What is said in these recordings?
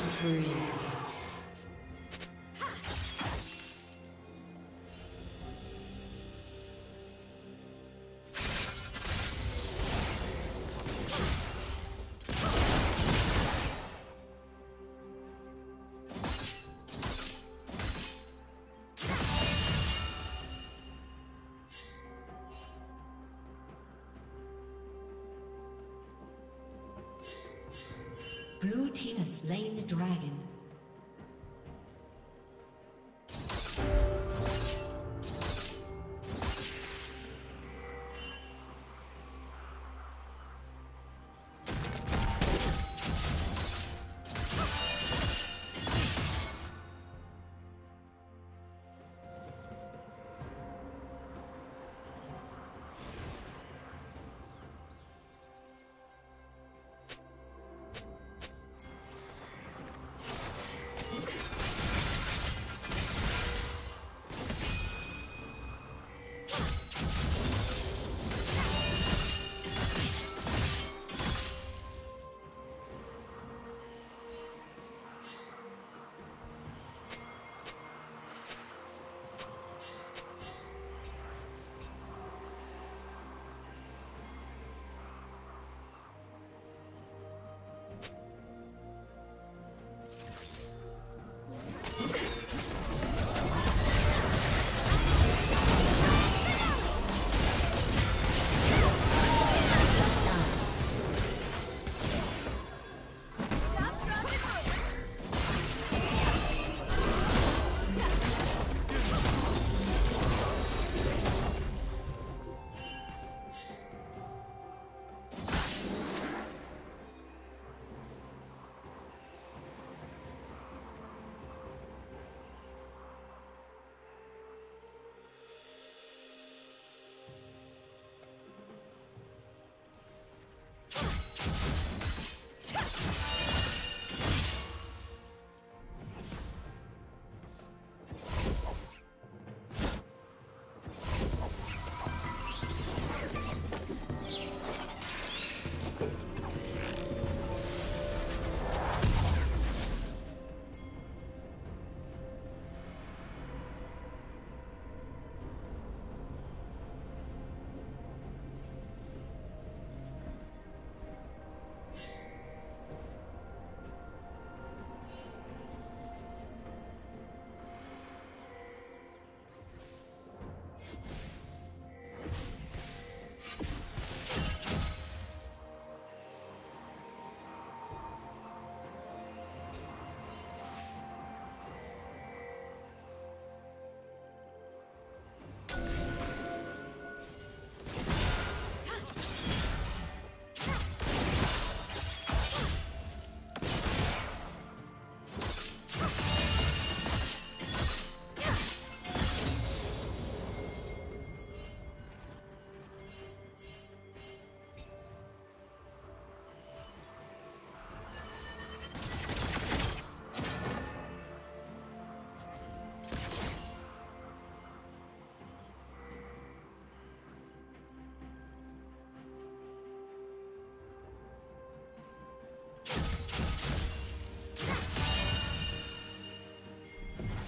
free. Blue team has slain the dragon.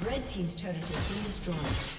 Red team's turret has been destroyed.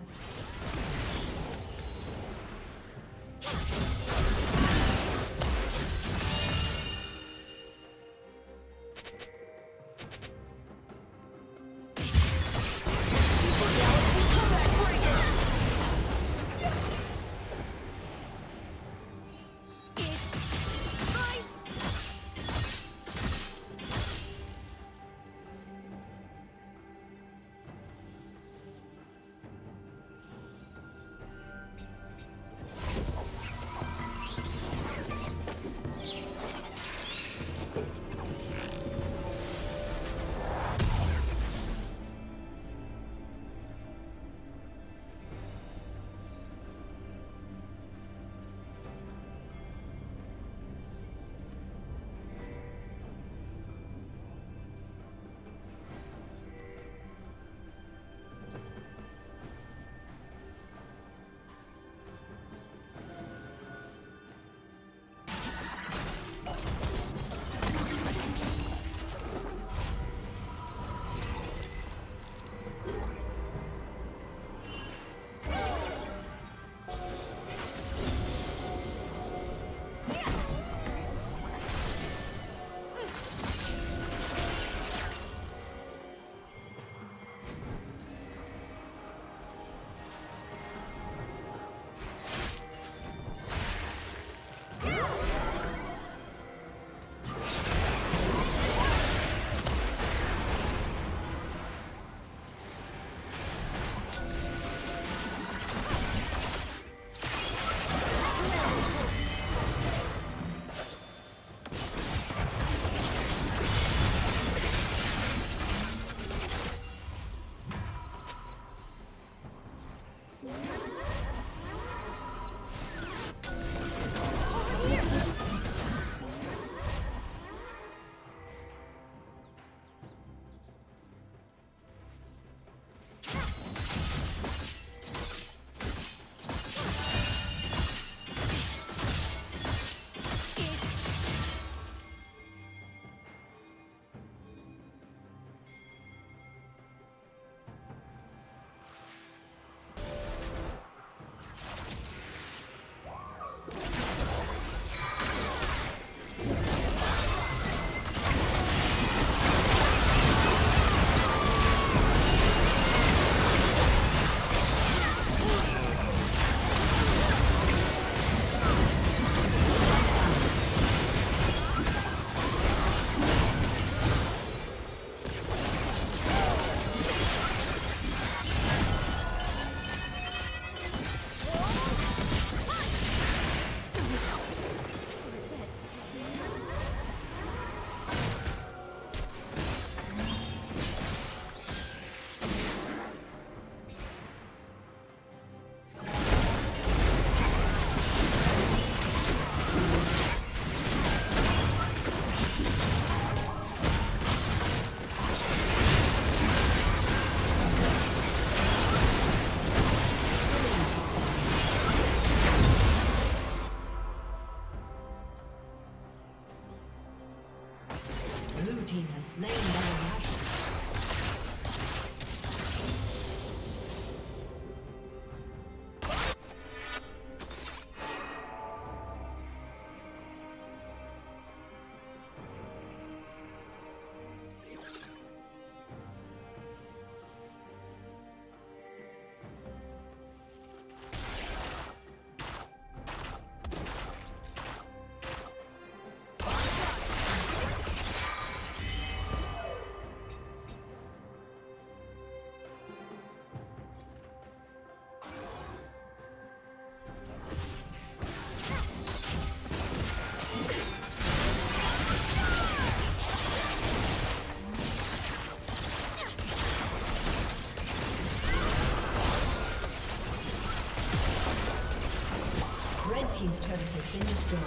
team's turret has been destroyed.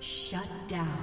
Shut down.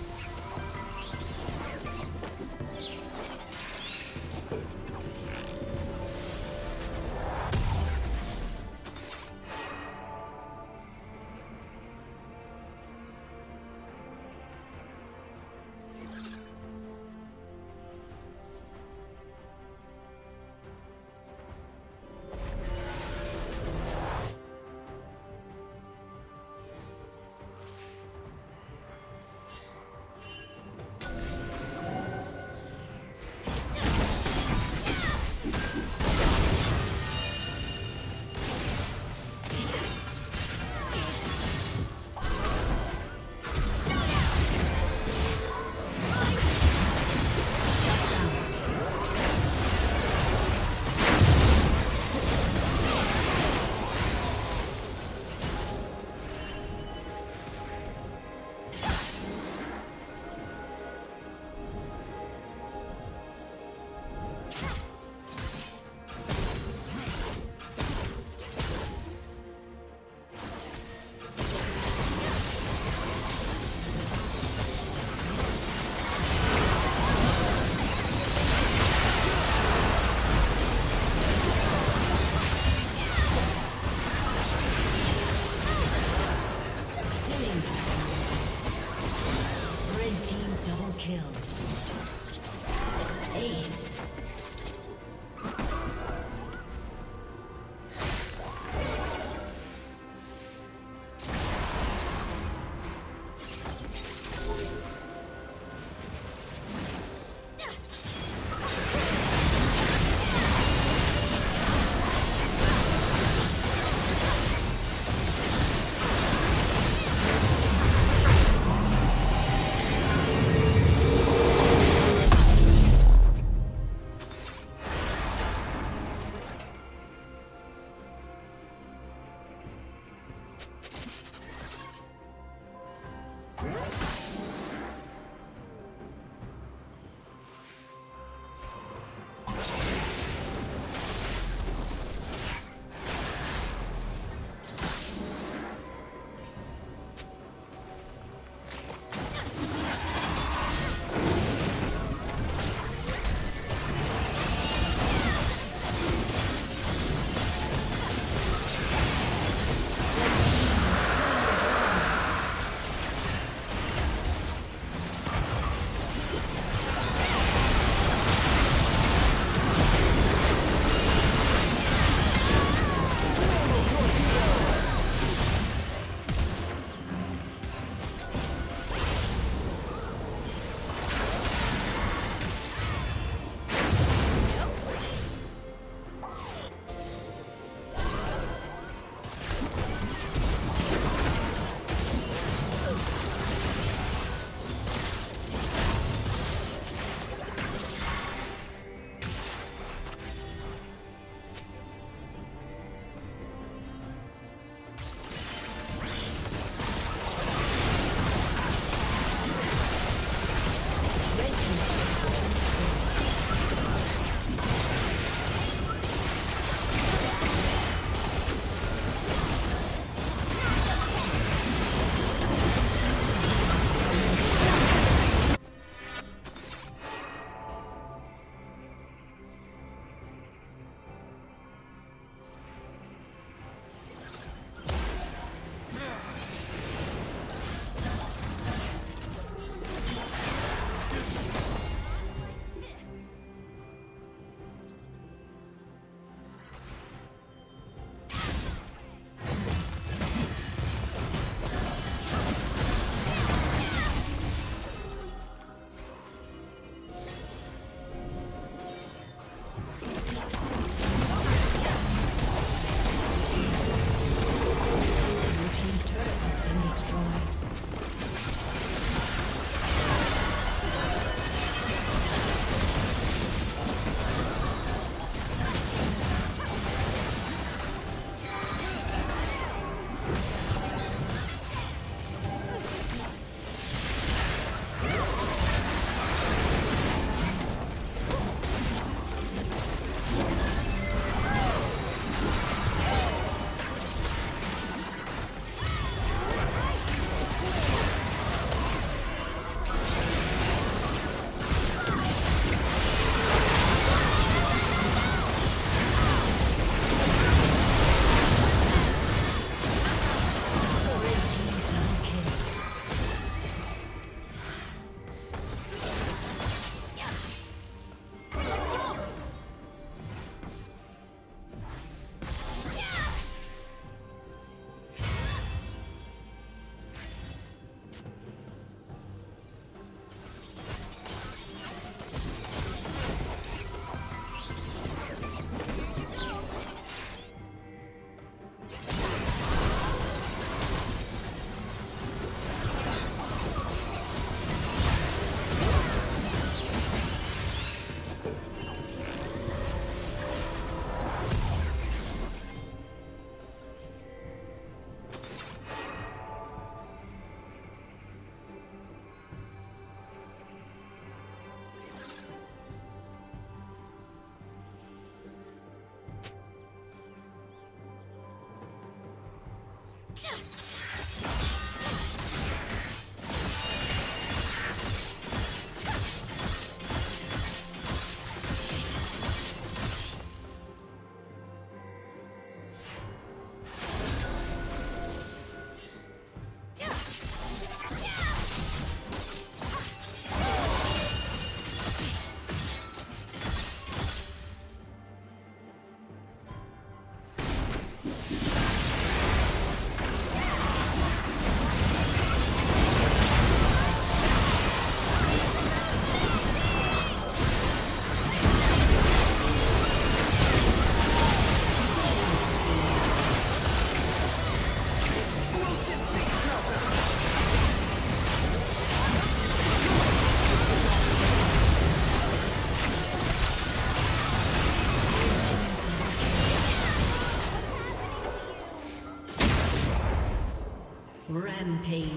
Rampage.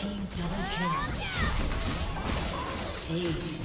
Team double kill. Ace.